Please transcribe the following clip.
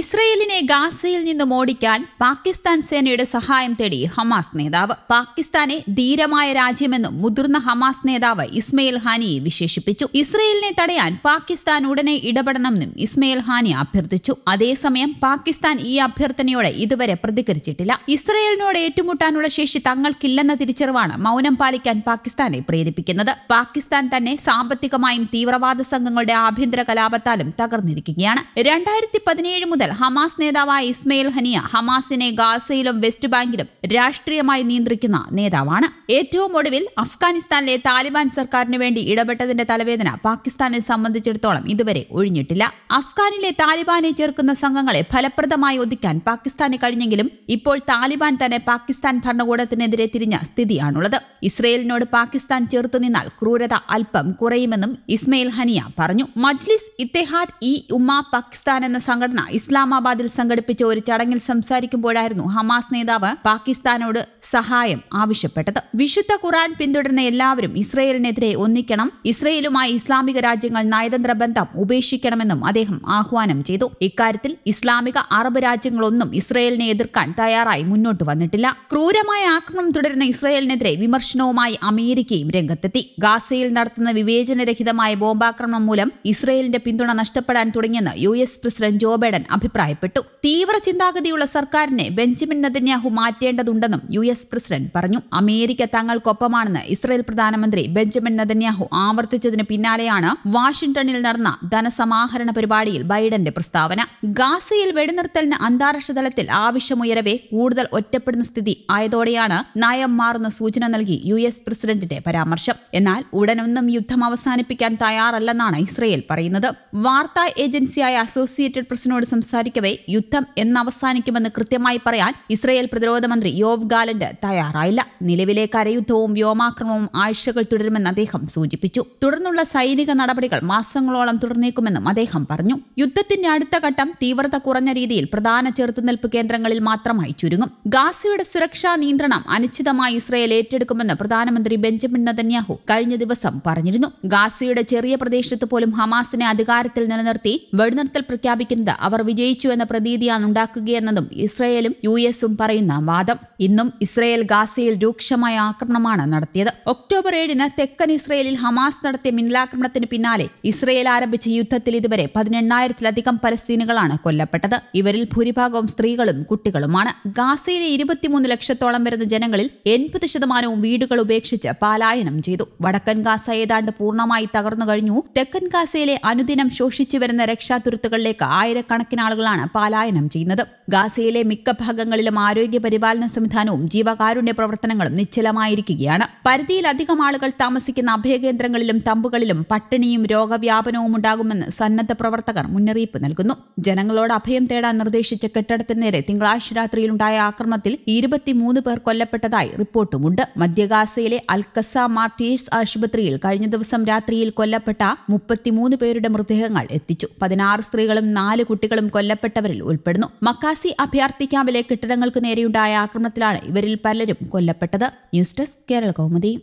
ഇസ്രയേലിനെ ഗാസയിൽ നിന്നും ഓടിക്കാൻ പാകിസ്ഥാൻ സേനയുടെ സഹായം തേടി ഹമാസ് നേതാവ്. പാകിസ്ഥാനെ ധീരമായ രാജ്യമെന്നും മുതിർന്ന ഹമാസ് നേതാവ് ഇസ്മയിൽ ഹാനിയെ വിശേഷിപ്പിച്ചു. ഇസ്രയേലിനെ തടയാൻ പാകിസ്ഥാൻ ഉടനെ ഇടപെടണമെന്നും ഇസ്മയിൽ ഹാനി അഭ്യർത്ഥിച്ചു. അതേസമയം പാകിസ്ഥാൻ ഈ അഭ്യർത്ഥനയോട് ഇതുവരെ പ്രതികരിച്ചിട്ടില്ല. ഇസ്രയേലിനോട് ഏറ്റുമുട്ടാനുള്ള ശേഷി തങ്ങൾക്കില്ലെന്ന തിരിച്ചറിവാണ് മൗനം പാലിക്കാൻ പാകിസ്ഥാനെ പ്രേരിപ്പിക്കുന്നത്. പാകിസ്ഥാൻ തന്നെ സാമ്പത്തികമായും തീവ്രവാദ സംഘങ്ങളുടെ ആഭ്യന്തര കലാപത്താലും തകർന്നിരിക്കുകയാണ്. 2017 മുതൽ ഹമാസ് നേതാവായ ഇസ്മയിൽ ഹനിയ ഹമാസിനെ ഗാസയിലും വെസ്റ്റ് ബാങ്കിലും രാഷ്ട്രീയമായി നിയന്ത്രിക്കുന്ന നേതാവാണ്. ഏറ്റവും ഒടുവിൽ അഫ്ഗാനിസ്ഥാനിലെ താലിബാൻ സർക്കാരിന് വേണ്ടി ഇടപെട്ടതിന്റെ തലവേദന പാകിസ്ഥാനെ സംബന്ധിച്ചിടത്തോളം ഇതുവരെ ഒഴിഞ്ഞിട്ടില്ല. അഫ്ഗാനിലെ താലിബാനെ ചേർക്കുന്ന സംഘങ്ങളെ ഫലപ്രദമായി ഒതുക്കാൻ പാകിസ്ഥാന് കഴിഞ്ഞെങ്കിലും ഇപ്പോൾ താലിബാൻ തന്നെ പാകിസ്ഥാൻ ഭരണകൂടത്തിനെതിരെ തിരിഞ്ഞ സ്ഥിതിയാണുള്ളത്. ഇസ്രയേലിനോട് പാകിസ്ഥാൻ ചെറുത്തുനിന്നാൽ ക്രൂരത അല്പം കുറയുമെന്നും ഇസ്മയിൽ ഹനിയ പറഞ്ഞു. മജ്ലിസ് ഇത്തെഹാദ് ഇ ഉമ്മ പാകിസ്ഥാൻ എന്ന സംഘടന ഇസ്ലാമാബാദിൽ സംഘടിപ്പിച്ച ഒരു ചടങ്ങിൽ സംസാരിക്കുമ്പോഴായിരുന്നു ഹമാസ് നേതാവ് പാകിസ്ഥാനോട് സഹായം ആവശ്യപ്പെട്ടത്. വിശുദ്ധ ഖുർആൻ പിന്തുടരുന്ന എല്ലാവരും ഇസ്രയേലിനെതിരെ ഒന്നിക്കണം, ഇസ്രയേലുമായി ഇസ്ലാമിക രാജ്യങ്ങൾ നയതന്ത്ര ബന്ധം ഉപേക്ഷിക്കണമെന്നും അദ്ദേഹം ആഹ്വാനം ചെയ്തു. ഇക്കാര്യത്തിൽ ഇസ്ലാമിക അറബ് രാജ്യങ്ങളൊന്നും ഇസ്രയേലിനെ എതിർക്കാൻ തയ്യാറായി മുന്നോട്ട് വന്നിട്ടില്ല. ക്രൂരമായ ആക്രമണം തുടരുന്ന ഇസ്രയേലിനെതിരെ വിമർശനവുമായി അമേരിക്കയും രംഗത്തെത്തി. ഗാസയിൽ നടത്തുന്ന വിവേചനരഹിതമായ ബോംബാക്രമണം മൂലം ഇസ്രയേലിന്റെ പിന്തുണ നഷ്ടപ്പെടാൻ തുടങ്ങിയെന്ന് US പ്രസിഡന്റ് ജോ ബൈഡൻ അഭിപ്രായപ്പെട്ടു. തീവ്ര ചിന്താഗതിയുള്ള സർക്കാരിനെ ബെഞ്ചമിൻ നെതന്യാഹു മാറ്റേണ്ടതുണ്ടെന്നും US പ്രസിഡന്റ് പറഞ്ഞു. അമേരിക്ക തങ്ങൾക്കൊപ്പമാണെന്ന് ഇസ്രായേൽ പ്രധാനമന്ത്രി ബെഞ്ചമിൻ നെതന്യാഹു ആവർത്തിച്ചതിന് പിന്നാലെയാണ് വാഷിംഗ്ടണിൽ നടന്ന ധനസമാഹരണ പരിപാടിയിൽ ബൈഡന്റെ പ്രസ്താവന. ഗാസയിൽ വെടിനിർത്തലിന് അന്താരാഷ്ട്ര തലത്തിൽ ആവശ്യമുയരവേ കൂടുതൽ ഒറ്റപ്പെടുന്ന സ്ഥിതി ആയതോടെയാണ് നയം മാറുന്ന സൂചന നൽകി US പ്രസിഡന്റിന്റെ പരാമർശം. എന്നാൽ ഉടനൊന്നും യുദ്ധം അവസാനിപ്പിക്കാൻ തയ്യാറല്ലെന്നാണ് ഇസ്രായേൽ പറയുന്നത്. വാർത്താ ഏജൻസിയായ അസോസിയേറ്റഡ് പ്രസിനോട് സംസാരിക്കവേ യുദ്ധം എന്നവസാനിക്കുമെന്ന് കൃത്യമായി പറയാൻ ഇസ്രായേൽ പ്രതിരോധ മന്ത്രി യോവ് ഗാലന്റ് തയ്യാറായില്ല. നിലവിലെ കരയുദ്ധവും വ്യോമാക്രമണവും ആഴ്ചകൾ തുടരുമെന്ന് അദ്ദേഹം സൂചിപ്പിച്ചു. തുടർന്നുള്ള സൈനിക നടപടികൾ മാസങ്ങളോളം തുടർന്നേക്കുമെന്നും അദ്ദേഹം പറഞ്ഞു. യുദ്ധത്തിന്റെ അടുത്ത ഘട്ടം തീവ്രത കുറഞ്ഞ രീതിയിൽ പ്രധാന ചെറുത്തുനിൽപ്പ് കേന്ദ്രങ്ങളിൽ മാത്രമായി ചുരുങ്ങും. ഗാസയുടെ സുരക്ഷാ നിയന്ത്രണം അനിശ്ചിതമായി ഇസ്രായേൽ ഏറ്റെടുക്കുമെന്ന് പ്രധാനമന്ത്രി ബെഞ്ചമിൻ നെതന്യാഹു കഴിഞ്ഞ ദിവസം പറഞ്ഞിരുന്നു. ഗാസയുടെ ചെറിയ പ്രദേശത്ത് പോലും ഹമാസിനെ അധികാരത്തിൽ നിലനിർത്തി വെടിനിർത്തൽ പ്രഖ്യാപിക്കുന്നത് അവർ വിജയിച്ചുവെന്ന പ്രതീതിയാണ് ഉണ്ടാക്കുകയെന്നതും ഇസ്രയേലും US പറയുന്ന വാദം. ഇന്നും ഇസ്രയേൽ ഗാസയിൽ രൂക്ഷമായ ആക്രമണമാണ് നടത്തിയത്. ഒക്ടോബർ 7 തെക്കൻ ഇസ്രയേലിൽ ഹമാസ് നടത്തിയ മിന്നലാക്രമണത്തിന് പിന്നാലെ ഇസ്രയേൽ ആരംഭിച്ച യുദ്ധത്തിൽ ഇതുവരെ 18,000-ലധികം പലസ്തീനുകളാണ് കൊല്ലപ്പെട്ടത്. ഇവരിൽ ഭൂരിഭാഗവും സ്ത്രീകളും കുട്ടികളുമാണ്. ഗാസയിലെ 23 ലക്ഷത്തോളം വരുന്ന ജനങ്ങളിൽ 80% വീടുകൾ ഉപേക്ഷിച്ച് പാലായനം ചെയ്തു. വടക്കൻ ഗാസ ഏതാണ്ട് പൂർണ്ണമായി തകർന്നു കഴിഞ്ഞു. തെക്കൻ ഗാസയിലെ അനുദിനം ശോഷിച്ചു വരുന്ന രക്ഷാതുരുത്തുകളിലേക്ക് ആയിരക്കണക്കിന് ആളുകളാണ് പാലായനം ചെയ്യുന്നത്. ഗാസയിലെ മിക്ക ഭാഗങ്ങളിലും ആരോഗ്യ പരിപാലന സംവിധാനവും ജീവകാരുണ്യ പ്രവർത്തനങ്ങളും നിശ്ചലമായിരിക്കുകയാണ്. പരിധിയിലധികം ആളുകൾ താമസിക്കുന്ന അഭയകേന്ദ്രങ്ങളിലും തമ്പുകളിലും പട്ടിണിയും രോഗവ്യാപനവും ഉണ്ടാകുമെന്ന് സന്നദ്ധ പ്രവർത്തകർ മുന്നറിയിപ്പ് നൽകുന്നു. ജനങ്ങളോട് അഭയം തേടാൻ നിർദ്ദേശിച്ച കെട്ടിടത്തിന് നേരെ തിങ്കളാഴ്ച രാത്രിയിലുണ്ടായ ആക്രമണത്തിൽ 23 പേർ കൊല്ലപ്പെട്ടതായി റിപ്പോർട്ടുമുണ്ട്. മധ്യഗാസയിലെ അൽക്കസ മാർട്ടീഴ്സ് ആശുപത്രിയിൽ കഴിഞ്ഞ ദിവസം രാത്രിയിൽ കൊല്ലപ്പെട്ട 33 പേരുടെ മൃതദേഹങ്ങൾ എത്തിച്ചു. 16 സ്ത്രീകളും 4 കുട്ടികളും കൊല്ലപ്പെട്ടവരിൽ ഉൾപ്പെടുന്നു. മക്കാസി അഭയാർത്ഥി ക്യാമ്പിലെ കെട്ടിടങ്ങൾക്ക് നേരെയുണ്ടായ ആക്രമണത്തിലാണ് ഇവരിൽ പലരും കൊല്ലപ്പെട്ടത്. News desk Kerala Kaumudi.